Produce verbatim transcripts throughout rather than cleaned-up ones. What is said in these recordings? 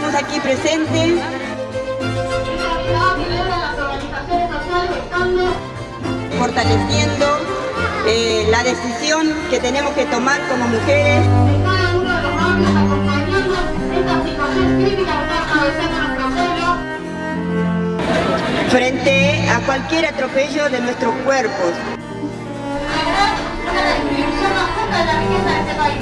estamos aquí presentes. Fortaleciendo eh, la decisión que tenemos que tomar como mujeres. Cada uno de los hombres acompañando esta situación crítica que está atravesando nuestro pueblo. Frente a cualquier atropello de nuestros cuerpos. Una distribución más justa de la riqueza de este país.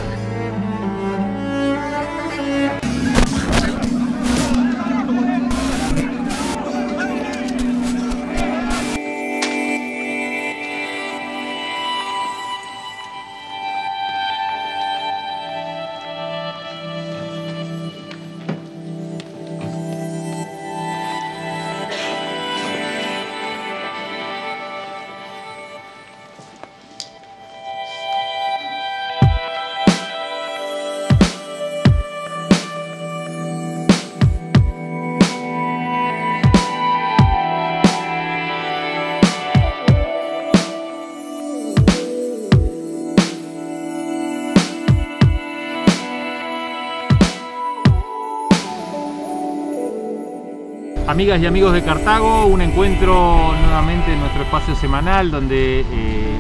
Amigas y amigos de Cartago, un encuentro nuevamente en nuestro espacio semanal donde eh,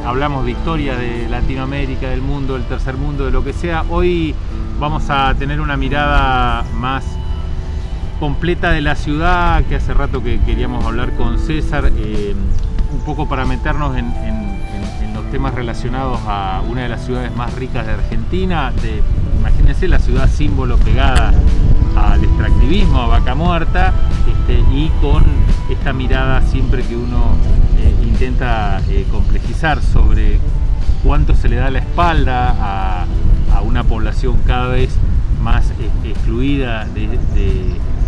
hablamos de historia de Latinoamérica, del mundo, del tercer mundo, de lo que sea. Hoy vamos a tener una mirada más completa de la ciudad, que hace rato que queríamos hablar con César, eh, un poco para meternos en, en, en los temas relacionados a una de las ciudades más ricas de Argentina, de, imagínense la ciudad símbolo pegada al extractivismo, a Vaca Muerta, este, y con esta mirada siempre que uno eh, intenta eh, complejizar sobre cuánto se le da la espalda a, a una población cada vez más eh, excluida de, de,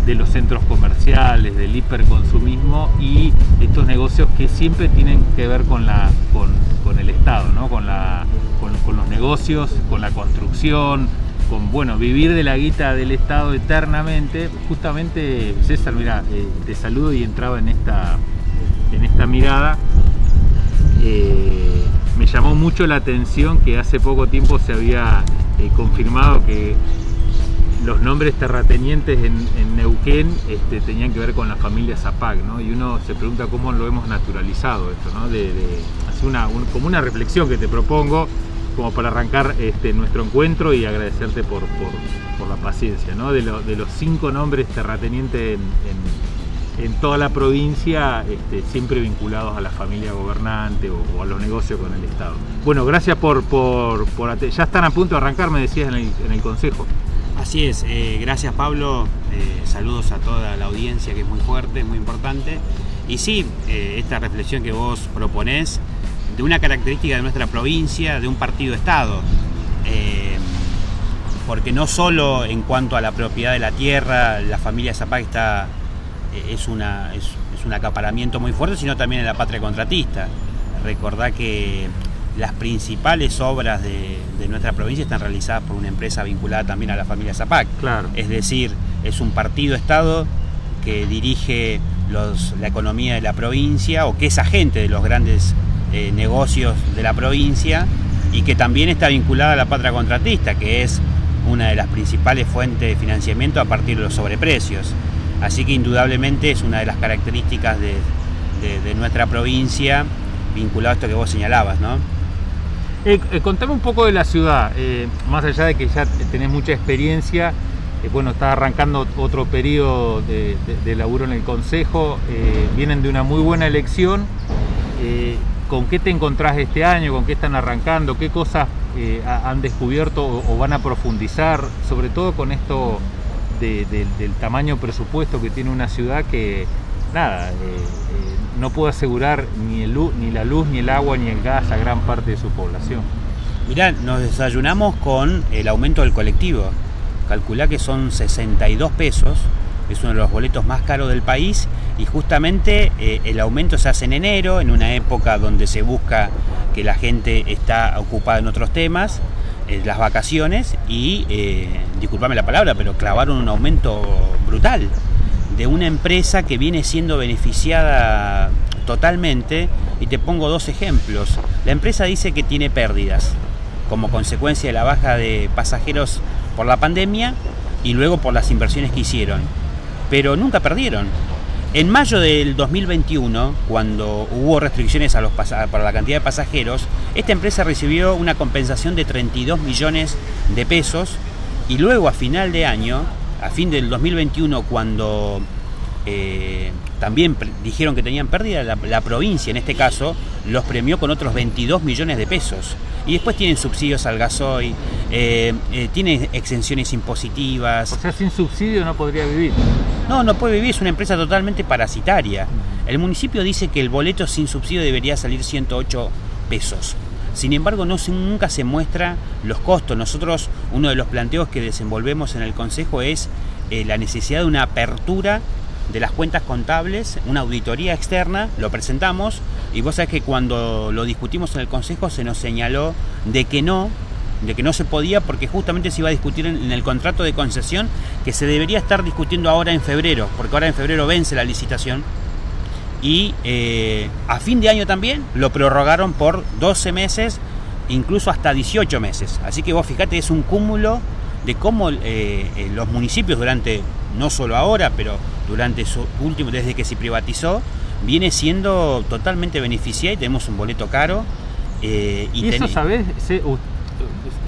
de los centros comerciales, del hiperconsumismo y estos negocios que siempre tienen que ver con, la, con, con el Estado, ¿no? Con, la, con, con los negocios, con la construcción, con, bueno, vivir de la guita del Estado eternamente. Justamente, César, mira, eh, te saludo y entraba en esta, en esta mirada. Eh, me llamó mucho la atención que hace poco tiempo se había eh, confirmado que los nombres terratenientes en, en Neuquén este, tenían que ver con la familia Sapag, ¿no? Y uno se pregunta cómo lo hemos naturalizado esto, ¿no? De, de, hace una, un, como una reflexión que te propongo, como para arrancar este, nuestro encuentro y agradecerte por, por, por la paciencia, ¿no? De, lo, de los cinco nombres terratenientes en, en, en toda la provincia, este, siempre vinculados a la familia gobernante o, o a los negocios con el Estado. Bueno, gracias por... por, por ya están a punto de arrancar, me decías, en el, en el Consejo. Así es, eh, gracias Pablo, eh, saludos a toda la audiencia que es muy fuerte, es muy importante. Y sí, eh, esta reflexión que vos proponés, de una característica de nuestra provincia, de un partido-estado. Eh, porque no solo en cuanto a la propiedad de la tierra, la familia Zapag está, es, una, es, es un acaparamiento muy fuerte, sino también en la patria contratista. Recordá que las principales obras de, de nuestra provincia están realizadas por una empresa vinculada también a la familia Zapag. Claro. Es decir, es un partido-estado que dirige los, la economía de la provincia, o que es agente de los grandes Eh, negocios de la provincia, y que también está vinculada a la patria contratista, que es una de las principales fuentes de financiamiento a partir de los sobreprecios. Así que indudablemente es una de las características de, de, de nuestra provincia, vinculado a esto que vos señalabas, ¿no? Eh, eh, contame un poco de la ciudad, eh, más allá de que ya tenés mucha experiencia, eh, bueno, está arrancando otro periodo de, de, de laburo en el Consejo, eh, vienen de una muy buena elección. eh, ¿Con qué te encontrás este año? ¿Con qué están arrancando? ¿Qué cosas eh, han descubierto o, o van a profundizar? Sobre todo con esto de, de, del tamaño presupuesto que tiene una ciudad que, nada, eh, eh, no puede asegurar ni, el, ni la luz, ni el agua, ni el gas a gran parte de su población. Mirá, nos desayunamos con el aumento del colectivo. Calculá que son sesenta y dos pesos, es uno de los boletos más caros del país. Y justamente eh, el aumento se hace en enero, en una época donde se busca que la gente está ocupada en otros temas, eh, las vacaciones, y, eh, disculpame la palabra, pero clavaron un aumento brutal de una empresa que viene siendo beneficiada totalmente, y te pongo dos ejemplos. La empresa dice que tiene pérdidas como consecuencia de la baja de pasajeros por la pandemia, y luego por las inversiones que hicieron, pero nunca perdieron. En mayo del dos mil veintiuno, cuando hubo restricciones a los para la cantidad de pasajeros, esta empresa recibió una compensación de treinta y dos millones de pesos, y luego a final de año, a fin del dos mil veintiuno, cuando eh, también dijeron que tenían pérdida, la, la provincia en este caso los premió con otros veintidós millones de pesos. Y después tienen subsidios al gasoil, eh, eh, tienen exenciones impositivas. O sea, sin subsidio no podría vivir. No, no puede vivir, es una empresa totalmente parasitaria. El municipio dice que el boleto sin subsidio debería salir ciento ocho pesos. Sin embargo, no, nunca se muestra los costos. Nosotros, uno de los planteos que desenvolvemos en el Consejo es eh, la necesidad de una apertura de las cuentas contables, una auditoría externa. Lo presentamos y vos sabés que cuando lo discutimos en el Consejo se nos señaló de que no, de que no se podía, porque justamente se iba a discutir en, en el contrato de concesión, que se debería estar discutiendo ahora en febrero, porque ahora en febrero vence la licitación, y eh, a fin de año también lo prorrogaron por doce meses, incluso hasta dieciocho meses. Así que vos fijate, es un cúmulo de cómo eh, los municipios durante, no solo ahora, pero durante su último, desde que se privatizó, viene siendo totalmente beneficiada, y tenemos un boleto caro. Eh, y, ¿Y eso ten... sabés? Sé, uh,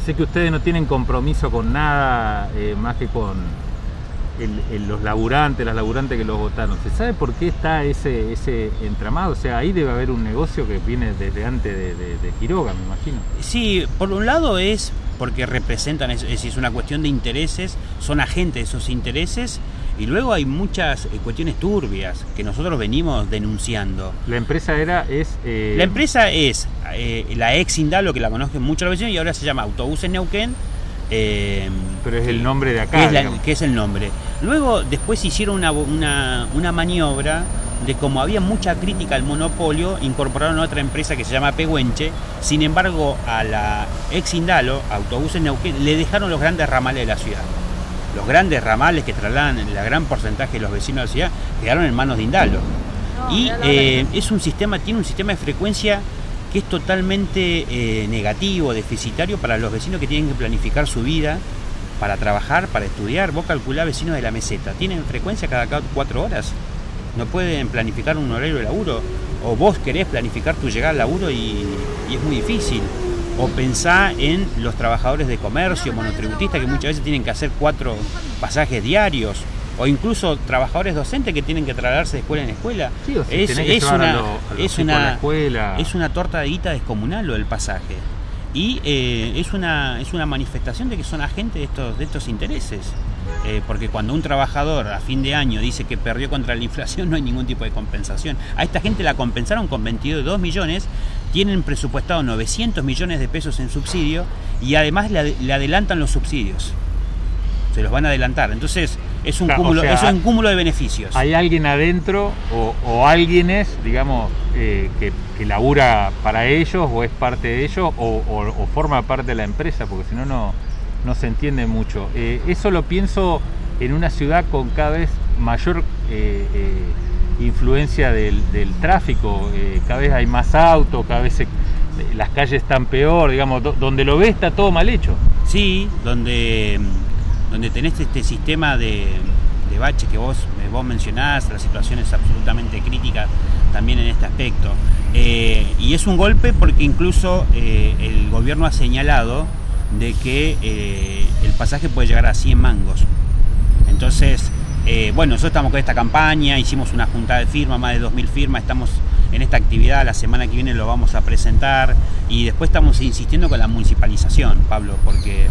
sé que ustedes no tienen compromiso con nada eh, más que con el, el, los laburantes, las laburantes que los votaron. ¿Se sabe por qué está ese, ese entramado? O sea, ahí debe haber un negocio que viene desde antes de, de, de Quiroga, me imagino. Sí, por un lado es porque representan, es, es una cuestión de intereses, son agentes de esos intereses, y luego hay muchas cuestiones turbias que nosotros venimos denunciando. La empresa era, es... Eh... La empresa es eh, la ex Indalo, que la conocen mucho la vecina, y ahora se llama Autobuses Neuquén. Eh, Pero es el nombre de acá. Que es, la, que es el nombre. Luego después hicieron una, una, una maniobra de, como había mucha crítica al monopolio, incorporaron a otra empresa que se llama Pehuenche. Sin embargo, a la ex Indalo, Autobuses Neuquén, le dejaron los grandes ramales de la ciudad. Los grandes ramales que trasladan el gran porcentaje de los vecinos de la ciudad quedaron en manos de Indalo. No, y eh, es un sistema, tiene un sistema de frecuencia que es totalmente eh, negativo, deficitario para los vecinos que tienen que planificar su vida para trabajar, para estudiar. Vos calculás vecinos de la meseta, tienen frecuencia cada cuatro horas, no pueden planificar un horario de laburo, o vos querés planificar tu llegada al laburo y, y es muy difícil. O pensá en los trabajadores de comercio, monotributistas, que muchas veces tienen que hacer cuatro pasajes diarios, o incluso trabajadores docentes que tienen que trasladarse de escuela en escuela. Sí, o sea, es, es, una, lo, es, una, escuela. es una torta de guita descomunal lo del pasaje. Y eh, es, una, es una manifestación de que son agentes de estos, de estos intereses. Eh, porque cuando un trabajador a fin de año dice que perdió contra la inflación, no hay ningún tipo de compensación. A esta gente la compensaron con veintidós millones. Tienen presupuestado novecientos millones de pesos en subsidio, y además le, ad le adelantan los subsidios. Se los van a adelantar. Entonces es un, claro, cúmulo, o sea, es un cúmulo de beneficios. Hay alguien adentro, o, o alguien es, digamos, eh, que, que labura para ellos, o es parte de ellos, o, o, o forma parte de la empresa, porque si no, no se entiende mucho. Eh, eso lo pienso en una ciudad con cada vez mayor... Eh, eh, influencia del, del tráfico, eh, cada vez hay más autos, cada vez se, las calles están peor, digamos, do, donde lo ves está todo mal hecho. Sí, donde, donde tenés este sistema de, de baches que vos, vos mencionás, la situación es absolutamente crítica también en este aspecto. Eh, y es un golpe porque incluso eh, el gobierno ha señalado de que eh, el pasaje puede llegar a cien mangos. Entonces, Eh, bueno, nosotros estamos con esta campaña, hicimos una juntada de firmas, más de dos mil firmas, estamos en esta actividad, la semana que viene lo vamos a presentar, y después estamos insistiendo con la municipalización, Pablo, porque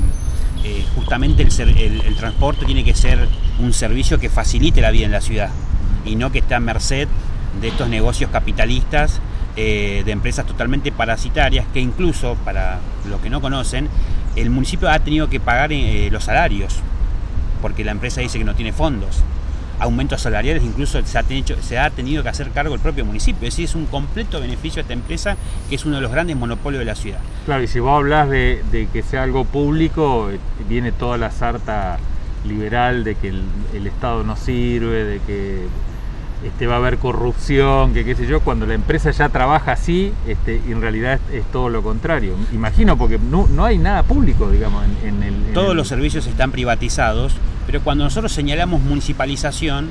eh, justamente el, el, el transporte tiene que ser un servicio que facilite la vida en la ciudad, y no que esté a merced de estos negocios capitalistas, eh, de empresas totalmente parasitarias, que incluso, para los que no conocen, el municipio ha tenido que pagar eh, los salarios, porque la empresa dice que no tiene fondos. Aumentos salariales incluso se ha, tenido, se ha tenido que hacer cargo el propio municipio. Es decir, es un completo beneficio a esta empresa, que es uno de los grandes monopolios de la ciudad. Claro, y si vos hablas de, de que sea algo público, viene toda la sarta liberal de que el, el Estado no sirve, de que este, va a haber corrupción, que qué sé yo. Cuando la empresa ya trabaja así, este, en realidad es, es todo lo contrario. Imagino, porque no, no hay nada público, digamos, en, en el... En Todos el... los servicios están privatizados. Pero cuando nosotros señalamos municipalización,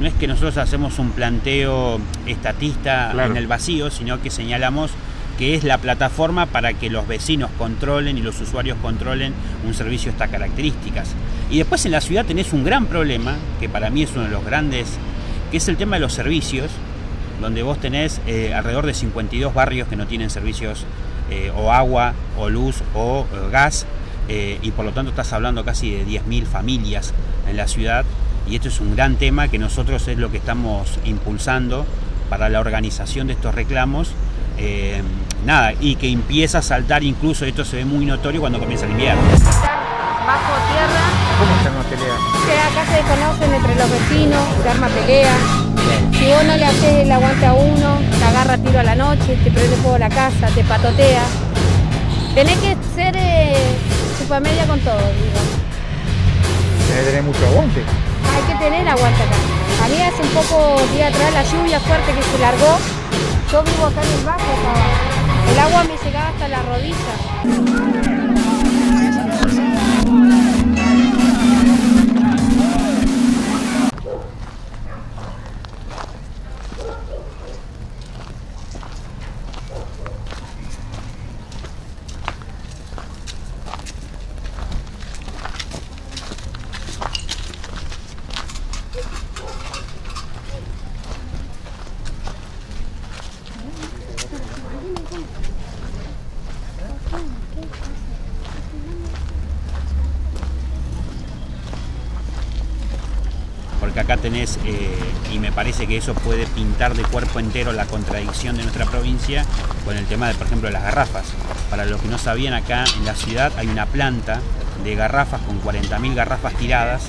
no es que nosotros hacemos un planteo estatista, claro, en el vacío, sino que señalamos que es la plataforma para que los vecinos controlen y los usuarios controlen un servicio de estas características. Y después en la ciudad tenés un gran problema, que para mí es uno de los grandes, que es el tema de los servicios, donde vos tenés eh, alrededor de cincuenta y dos barrios que no tienen servicios eh, o agua, o luz, o eh, gas, eh, y por lo tanto estás hablando casi de diez mil familias en la ciudad. Y esto es un gran tema que nosotros es lo que estamos impulsando para la organización de estos reclamos. Eh, nada, y que empieza a saltar incluso, esto se ve muy notorio cuando comienza el invierno. Estar bajo tierra. ¿Cómo se arma pelea? Que acá se desconocen entre los vecinos, se arma pelea. Si vos no le haces el aguante a uno, te agarra tiro a la noche, te prende fuego a la casa, te patotea. Tenés que ser eh, chupamedia con todo, digamos. Tenés que tener mucho aguante. Hay que tener aguante acá. A mí hace un poco día atrás la lluvia fuerte que se largó. Yo vivo acá en el bajo, el agua me llegaba hasta la rodilla. Acá tenés, eh, y me parece que eso puede pintar de cuerpo entero la contradicción de nuestra provincia con el tema de, por ejemplo, las garrafas. Para los que no sabían, acá en la ciudad hay una planta de garrafas con cuarenta mil garrafas tiradas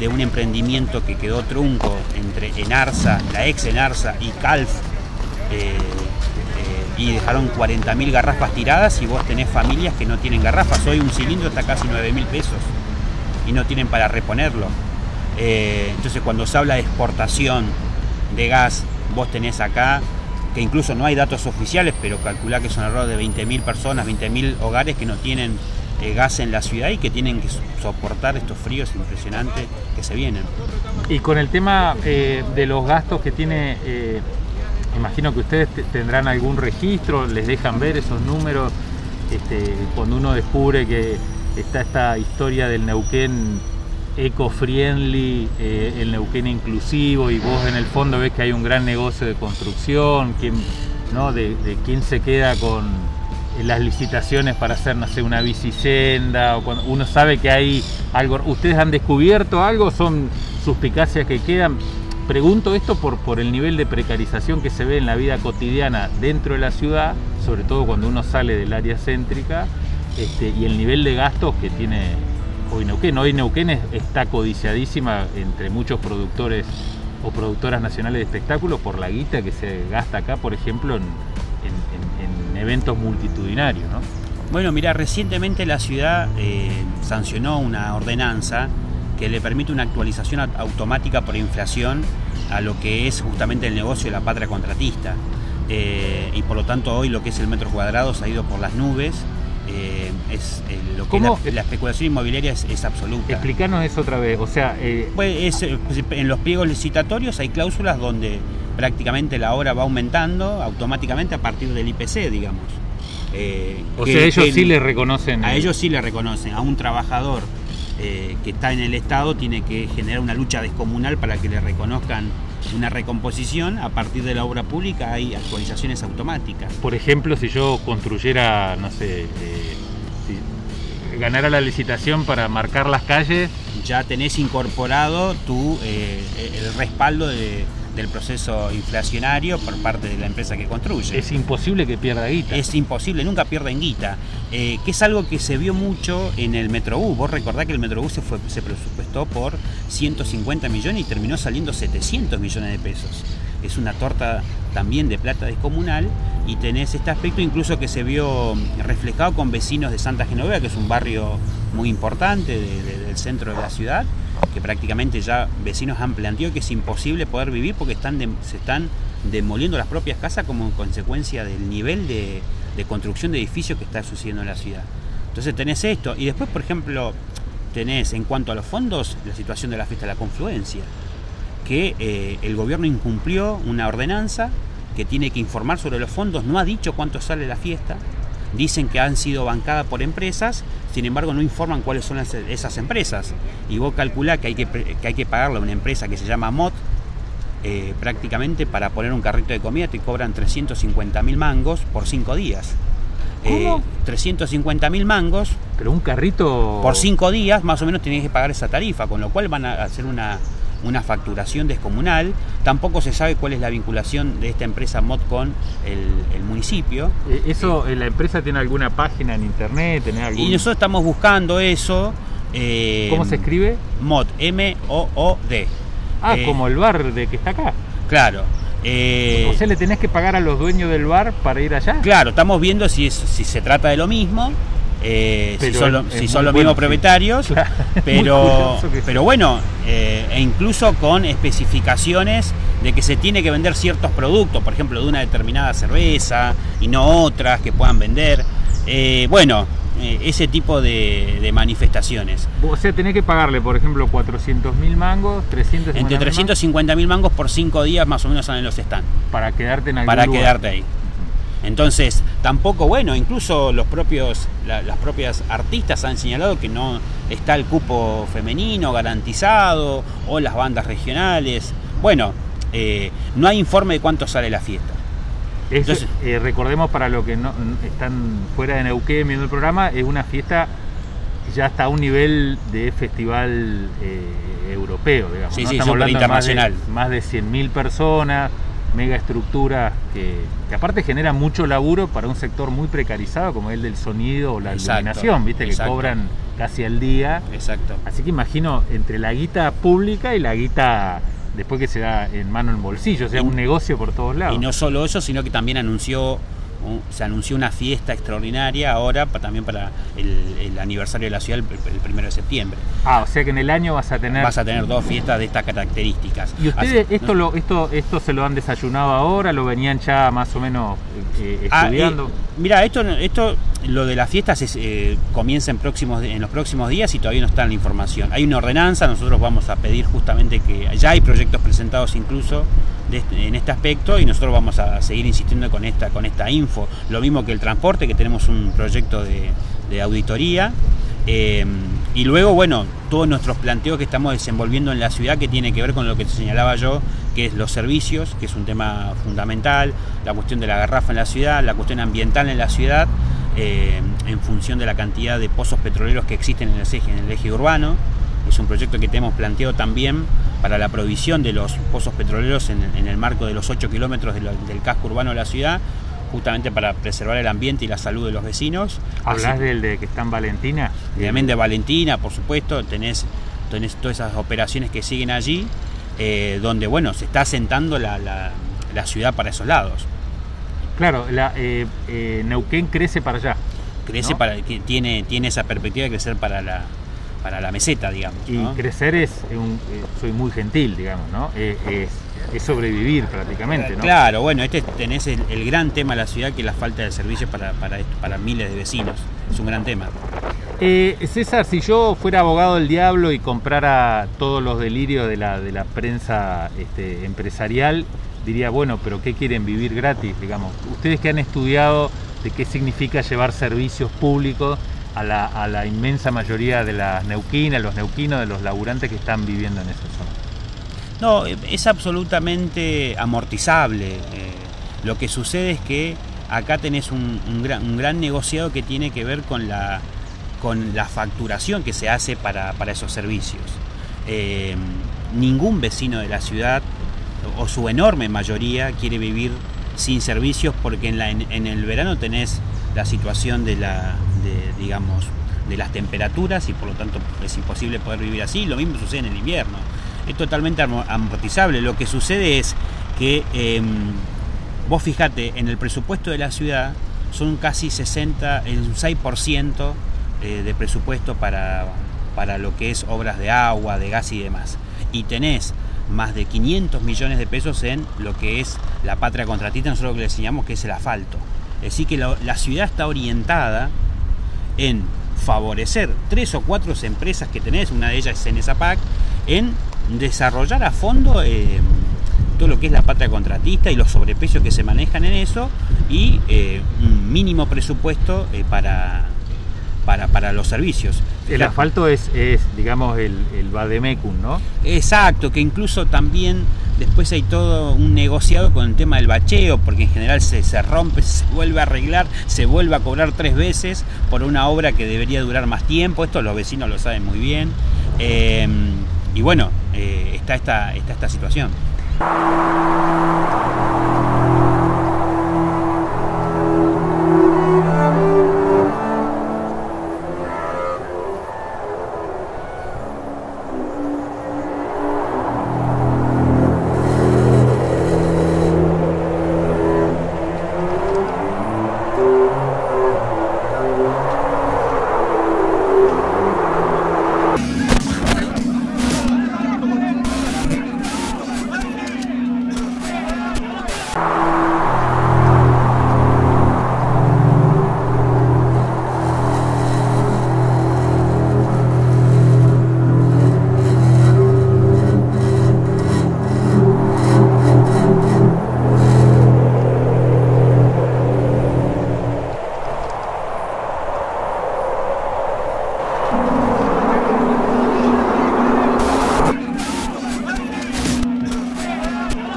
de un emprendimiento que quedó trunco entre Enarsa, la ex Enarsa y Calf, eh, eh, y dejaron cuarenta mil garrafas tiradas, y vos tenés familias que no tienen garrafas. Hoy un cilindro está casi nueve mil pesos y no tienen para reponerlo. Eh, entonces cuando se habla de exportación de gas, vos tenés acá, que incluso no hay datos oficiales, pero calculá que son alrededor de veinte mil personas, veinte mil hogares que no tienen eh, gas en la ciudad y que tienen que soportar estos fríos impresionantes que se vienen. Y con el tema eh, de los gastos que tiene, eh, imagino que ustedes tendrán algún registro, les dejan ver esos números, este, cuando uno descubre que está esta historia del Neuquén eco-friendly, eh, el Neuquén inclusivo, y vos en el fondo ves que hay un gran negocio de construcción, quién, ¿no? de, de quién se queda con las licitaciones para hacer, no sé, una bicisenda, o cuando uno sabe que hay algo. ¿Ustedes han descubierto algo? ¿Son suspicacias que quedan? Pregunto esto por, por el nivel de precarización que se ve en la vida cotidiana dentro de la ciudad, sobre todo cuando uno sale del área céntrica, este, y el nivel de gastos que tiene hoy Neuquén. Hoy Neuquén está codiciadísima entre muchos productores o productoras nacionales de espectáculos por la guita que se gasta acá, por ejemplo, en, en, en eventos multitudinarios, ¿no? Bueno, mira, recientemente la ciudad eh, sancionó una ordenanza que le permite una actualización automática por inflación a lo que es justamente el negocio de la patria contratista. Eh, y por lo tanto hoy lo que es el metro cuadrado se ha ido por las nubes. Eh, es, eh, lo que la, la especulación inmobiliaria es, es absoluta. Explícanos eso otra vez. O sea, eh... pues es, en los pliegos licitatorios hay cláusulas donde prácticamente la obra va aumentando automáticamente a partir del I P C, digamos. Eh, o que, sea, ellos que, sí le reconocen. A el... ellos sí le reconocen. A un trabajador eh, que está en el Estado tiene que generar una lucha descomunal para que le reconozcan una recomposición. A partir de la obra pública hay actualizaciones automáticas. Por ejemplo, si yo construyera, no sé, eh, si ganara la licitación para marcar las calles, ya tenés incorporado tu, eh, el respaldo de, del proceso inflacionario por parte de la empresa que construye. Es imposible que pierda guita. Es imposible, nunca pierden guita, eh, que es algo que se vio mucho en el Metrobús. Vos recordás que el Metrobús se, fue, se presupuestó por ciento cincuenta millones y terminó saliendo setecientos millones de pesos. Es una torta también de plata descomunal, y tenés este aspecto incluso que se vio reflejado con vecinos de Santa Genovea, que es un barrio muy importante de, de, del centro de la ciudad, que prácticamente ya vecinos han planteado que es imposible poder vivir porque están de, se están demoliendo las propias casas como consecuencia del nivel de, de construcción de edificios que está sucediendo en la ciudad. Entonces tenés esto, y después, por ejemplo, tenés en cuanto a los fondos la situación de la Fiesta de la Confluencia, que eh, el gobierno incumplió una ordenanza que tiene que informar sobre los fondos, no ha dicho cuánto sale la fiesta, dicen que han sido bancadas por empresas, sin embargo no informan cuáles son las, esas empresas, y vos calculás que hay que, que hay que pagarle a una empresa que se llama M O D eh, prácticamente para poner un carrito de comida te cobran trescientos cincuenta mil mangos por cinco días. ¿Cómo? Eh, trescientos cincuenta mil mangos. Pero un carrito... Por cinco días más o menos tenés que pagar esa tarifa, con lo cual van a hacer una, una facturación descomunal. Tampoco se sabe cuál es la vinculación de esta empresa M O D con el, el municipio. ¿Eso eh, la empresa tiene alguna página en internet? ¿Tiene algún... Y nosotros estamos buscando eso. Eh, ¿Cómo se escribe? M O D, M O O D. Ah, eh, como el bar de que está acá. Claro. Eh, o sea, ¿le tenés que pagar a los dueños del bar para ir allá? Claro, estamos viendo si, es, si se trata de lo mismo, eh, si son, lo, si son los bueno, mismos propietarios, sí. Claro. pero, pero bueno, eh, e incluso con especificaciones de que se tiene que vender ciertos productos, por ejemplo, de una determinada cerveza y no otras que puedan vender. Eh, bueno, eh, ese tipo de, de manifestaciones. O sea, tenés que pagarle, por ejemplo, cuatrocientos mil mangos, trescientos cincuenta mil. Entre trescientos cincuenta mil mangos por cinco días más o menos salen los stands. Para quedarte en algún Para lugar. quedarte ahí. Entonces, tampoco, bueno, incluso los propios, la, las propias artistas han señalado que no está el cupo femenino garantizado o las bandas regionales. Bueno, eh, no hay informe de cuánto sale la fiesta. Eso, Entonces, eh, recordemos para los que no están fuera de Neuquén viendo el programa, es una fiesta ya hasta un nivel de festival eh, europeo, digamos. Sí, ¿no? Sí, estamos hablando internacional. Más de, de cien mil personas, mega estructuras que, que aparte genera mucho laburo para un sector muy precarizado como el del sonido o la exacto, iluminación, viste, exacto. Que cobran casi al día. Exacto. Así que imagino entre la guita pública y la guita... Después que se da en mano el bolsillo, o sea, un negocio por todos lados. Y no solo eso, sino que también anunció se anunció una fiesta extraordinaria ahora para, también para el, el aniversario de la ciudad, el, el primero de septiembre. Ah, o sea que en el año vas a tener... Vas a tener dos fiestas de estas características. ¿Y ustedes Así, esto, ¿no? lo, esto, esto se lo han desayunado ahora? ¿Lo venían ya más o menos eh, estudiando? Ah, eh, mira, esto, esto, lo de las fiestas es, eh, comienza en, próximos, en los próximos días y todavía no está la información. Hay una ordenanza, nosotros vamos a pedir justamente que... Ya hay proyectos presentados incluso de, en este aspecto y nosotros vamos a seguir insistiendo con esta, con esta info. Lo mismo que el transporte, que tenemos un proyecto de, de auditoría. Eh, y luego, bueno, todos nuestros planteos que estamos desenvolviendo en la ciudad, que tiene que ver con lo que te señalaba yo, que es los servicios, que es un tema fundamental, la cuestión de la garrafa en la ciudad, la cuestión ambiental en la ciudad, eh, en función de la cantidad de pozos petroleros que existen en el eje, en el eje urbano. Es un proyecto que tenemos planteado también para la provisión de los pozos petroleros en, en el marco de los ocho kilómetros de lo, del casco urbano de la ciudad, justamente para preservar el ambiente y la salud de los vecinos. ¿Hablás del de que está en Valentina? También de Valentina, por supuesto, tenés, tenés todas esas operaciones que siguen allí, eh, donde, bueno, se está asentando la, la, la ciudad para esos lados. Claro, la, eh, eh, Neuquén crece para allá. Crece, ¿no? Para, tiene, tiene esa perspectiva de crecer para la, para la meseta, digamos. Y ¿no? Crecer es, un, soy muy gentil, digamos, ¿no? Es, es, es sobrevivir prácticamente, ¿no? Claro, bueno, este tenés el, el gran tema de la ciudad, que es la falta de servicios para, para, para miles de vecinos. Es un gran tema. Eh, César, si yo fuera abogado del diablo y comprara todos los delirios de la, de la prensa este, empresarial, diría, bueno, pero ¿qué quieren vivir gratis? Digamos, ustedes que han estudiado de qué significa llevar servicios públicos a la, a la inmensa mayoría de las neuquinas, los neuquinos, de los laburantes que están viviendo en esa zona. No, es absolutamente amortizable. Eh, lo que sucede es que acá tenés un, un, gran, un gran negociado que tiene que ver con la, con la facturación que se hace para, para esos servicios. Eh, ningún vecino de la ciudad, o su enorme mayoría, quiere vivir sin servicios, porque en, la, en, en el verano tenés la situación de la, de, digamos, de las temperaturas y por lo tanto es imposible poder vivir así. Lo mismo sucede en el invierno. Es totalmente amortizable. Lo que sucede es que eh, vos fijate, en el presupuesto de la ciudad son casi sesenta, un seis por ciento eh, de presupuesto para, para lo que es obras de agua, de gas y demás. Y tenés más de quinientos millones de pesos en lo que es la patria contratista, nosotros lo que le enseñamos que es el asfalto. Es decir que la, la ciudad está orientada en favorecer tres o cuatro empresas que tenés, una de ellas es Enesa Pac, en desarrollar a fondo eh, todo lo que es la pata contratista y los sobreprecios que se manejan en eso, y eh, un mínimo presupuesto eh, para, para, para los servicios. El la... asfalto es, es, digamos, el, el vademecum, ¿no? Exacto, que incluso también después hay todo un negociado con el tema del bacheo, porque en general se, se rompe, se vuelve a arreglar, se vuelve a cobrar tres veces por una obra que debería durar más tiempo. Esto los vecinos lo saben muy bien. Eh, y bueno, eh, está, esta, está esta situación.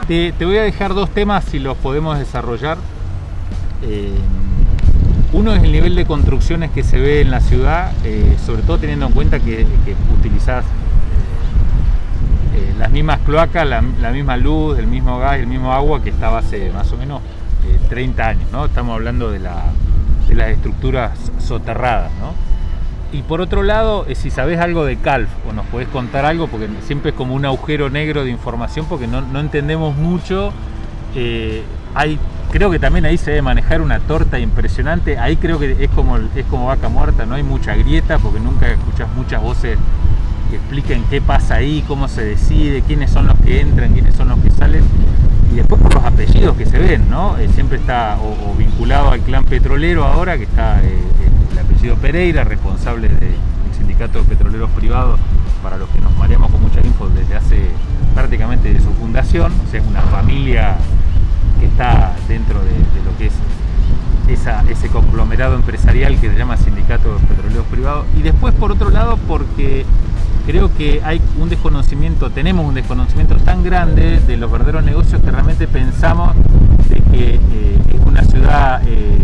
Te, te voy a dejar dos temas, si los podemos desarrollar. Eh, uno es el nivel de construcciones que se ve en la ciudad, eh, sobre todo teniendo en cuenta que, que utilizás eh, las mismas cloacas, la, la misma luz, el mismo gas, el mismo agua que estaba hace más o menos eh, treinta años, ¿no? Estamos hablando de, la, de las estructuras soterradas, ¿no? Y por otro lado, si sabés algo de Calf o nos podés contar algo, porque siempre es como un agujero negro de información, porque no, no entendemos mucho. Eh, hay, creo que también ahí se debe manejar una torta impresionante. Ahí creo que es como, es como Vaca Muerta, no hay mucha grieta, porque nunca escuchás muchas voces que expliquen qué pasa ahí, cómo se decide, quiénes son los que entran, quiénes son los que salen. Y después por los apellidos que se ven, ¿no? Eh, siempre está o, o vinculado al clan petrolero ahora, que está... Eh, Pereira, responsable del sindicato de petroleros privados, para los que nos mareamos con mucha info, desde hace prácticamente de su fundación. O sea, es una familia que está dentro de, de lo que es esa, ese conglomerado empresarial que se llama sindicato de petroleros privados. Y después, por otro lado, porque creo que hay un desconocimiento, tenemos un desconocimiento tan grande de los verdaderos negocios, que realmente pensamos de que eh, es una ciudad eh,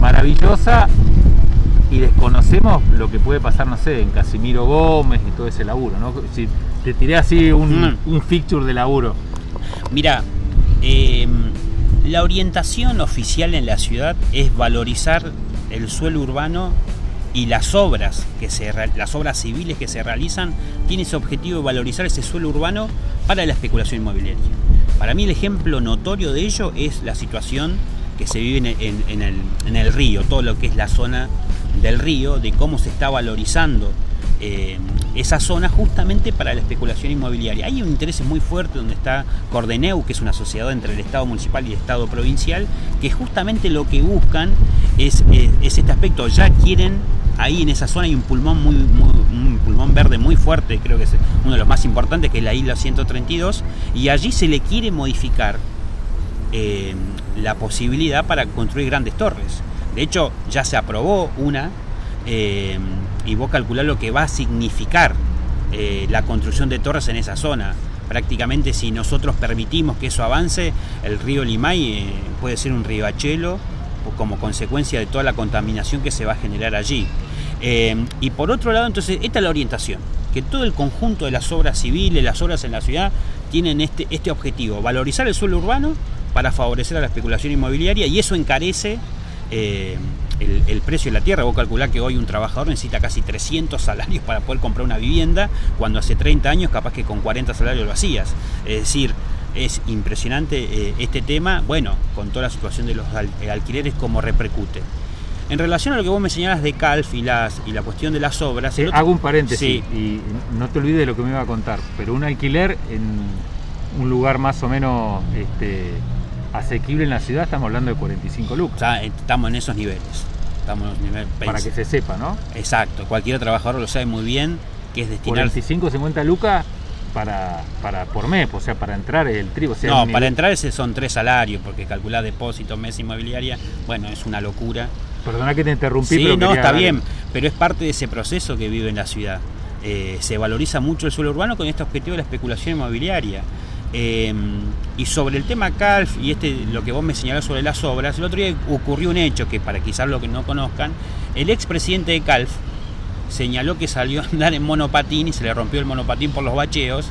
maravillosa, y desconocemos lo que puede pasar, no sé, en Casimiro Gómez y todo ese laburo, ¿no? Si te tiré así un, un picture de laburo. Mirá, eh, la orientación oficial en la ciudad es valorizar el suelo urbano, y las obras, que se, las obras civiles que se realizan tienen ese objetivo de valorizar ese suelo urbano para la especulación inmobiliaria. Para mí el ejemplo notorio de ello es la situación que se vive en, en, en, el, en el río, todo lo que es la zona del río, de cómo se está valorizando eh, esa zona justamente para la especulación inmobiliaria. Hay un interés muy fuerte donde está Cordeneu, que es una sociedad entre el Estado municipal y el Estado provincial, que justamente lo que buscan es, es, es este aspecto. Ya quieren, ahí en esa zona hay un pulmón, muy, muy, un pulmón verde muy fuerte, creo que es uno de los más importantes, que es la Isla ciento treinta y dos, y allí se le quiere modificar eh, la posibilidad para construir grandes torres. De hecho, ya se aprobó una, eh, y vos calculás lo que va a significar eh, la construcción de torres en esa zona. Prácticamente, si nosotros permitimos que eso avance, el río Limay eh, puede ser un riachuelo, como consecuencia de toda la contaminación que se va a generar allí. Eh, y por otro lado, entonces, esta es la orientación, que todo el conjunto de las obras civiles, las obras en la ciudad, tienen este, este objetivo, valorizar el suelo urbano para favorecer a la especulación inmobiliaria, y eso encarece Eh, el, el precio de la tierra. Vos calculás que hoy un trabajador necesita casi trescientos salarios para poder comprar una vivienda, cuando hace treinta años capaz que con cuarenta salarios lo hacías. Es decir, es impresionante eh, este tema, bueno, con toda la situación de los al, alquileres, cómo repercute. En relación a lo que vos me señalás de Calf y, las, y la cuestión de las obras... Eh, hago un paréntesis, sí. Y no te olvides de lo que me iba a contar, pero un alquiler en un lugar más o menos... Este, asequible en la ciudad, estamos hablando de cuarenta y cinco lucas. O sea, estamos en esos niveles. estamos en nivel país. Para que se sepa, ¿no? Exacto, cualquier trabajador lo sabe muy bien, que es destinar... cuarenta y cinco, cincuenta lucas para, para, por mes, o sea, para entrar el trigo. O sea, no, nivel... para entrar ese son tres salarios, porque calcular depósito, mes, inmobiliaria, bueno, es una locura. Perdona que te interrumpí, sí, pero no, está bien, el... pero es parte de ese proceso que vive en la ciudad. Eh, se valoriza mucho el suelo urbano con este objetivo de la especulación inmobiliaria. Eh, y sobre el tema Calf y este, lo que vos me señalás sobre las obras, el otro día ocurrió un hecho que, para quizás lo que no conozcan, el expresidente de Calf señaló que salió a andar en monopatín y se le rompió el monopatín por los bacheos,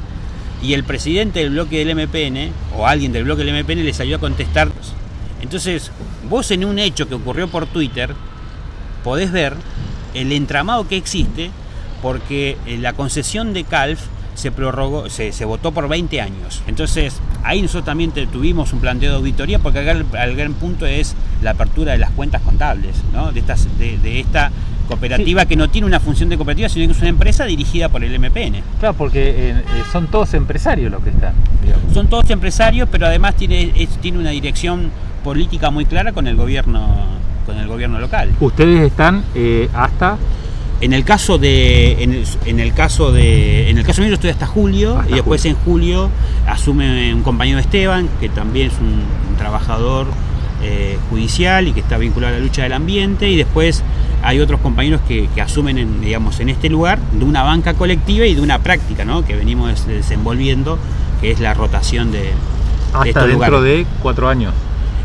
y el presidente del bloque del M P N o alguien del bloque del M P N le salió a contestar. Entonces vos, en un hecho que ocurrió por Twitter, podés ver el entramado que existe, porque la concesión de Calf se prorrogó, se, se votó por veinte años. Entonces ahí nosotros también tuvimos un planteo de auditoría, porque el, el gran punto es la apertura de las cuentas contables, ¿no? de, estas, de, de esta cooperativa, sí, que no tiene una función de cooperativa, sino que es una empresa dirigida por el M P N. Claro, porque eh, son todos empresarios los que están, digamos. Son todos empresarios, pero además tiene, es, tiene una dirección política muy clara con el gobierno, con el gobierno local. Ustedes están eh, hasta... En el caso de, en el, en el caso de, en el caso mío yo estoy hasta julio, hasta y después julio. En julio asume un compañero, Esteban, que también es un, un trabajador eh, judicial y que está vinculado a la lucha del ambiente, y después hay otros compañeros que, que asumen, en, digamos, en este lugar, de una banca colectiva y de una práctica, ¿no? Que venimos desenvolviendo, que es la rotación de, hasta de estos dentro lugares. De cuatro años.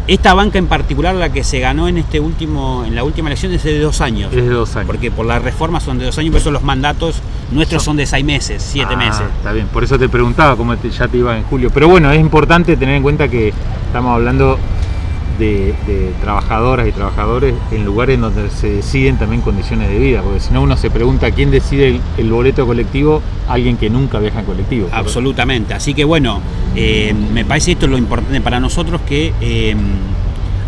Esta banca en particular, la que se ganó en este último, en la última elección, es de dos años. Es de dos años. Porque por la reforma son de dos años, por eso los mandatos nuestros son de seis meses, siete ah, meses. Está bien, por eso te preguntaba cómo te, ya te iba en julio. Pero bueno, es importante tener en cuenta que estamos hablando de, de trabajadoras y trabajadores en lugares donde se deciden también condiciones de vida, porque si no uno se pregunta quién decide el, el boleto colectivo, alguien que nunca viaja en colectivo. Absolutamente, así que bueno, eh, me parece esto lo importante para nosotros, que eh,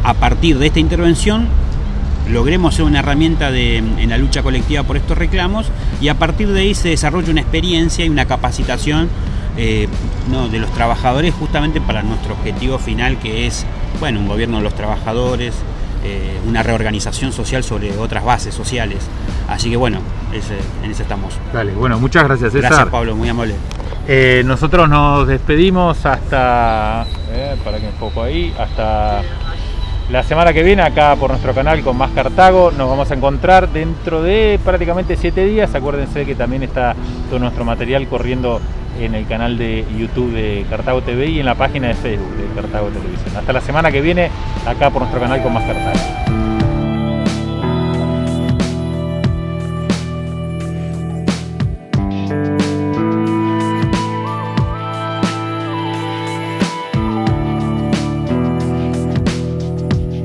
a partir de esta intervención logremos ser una herramienta de, en la lucha colectiva por estos reclamos, y a partir de ahí se desarrolla una experiencia y una capacitación eh, no, de los trabajadores, justamente para nuestro objetivo final, que es, bueno, un gobierno de los trabajadores, eh, una reorganización social sobre otras bases sociales. Así que bueno, ese, en eso estamos. Dale, bueno, muchas gracias, César. Gracias, Pablo, muy amable. Eh, nosotros nos despedimos hasta... Eh, para que me enfoco ahí, hasta... La semana que viene, acá por nuestro canal, con más Cartago. Nos vamos a encontrar dentro de prácticamente siete días. Acuérdense que también está todo nuestro material corriendo en el canal de YouTube de Cartago T V y en la página de Facebook de Cartago Televisión. Hasta la semana que viene, acá por nuestro canal, con más Cartago.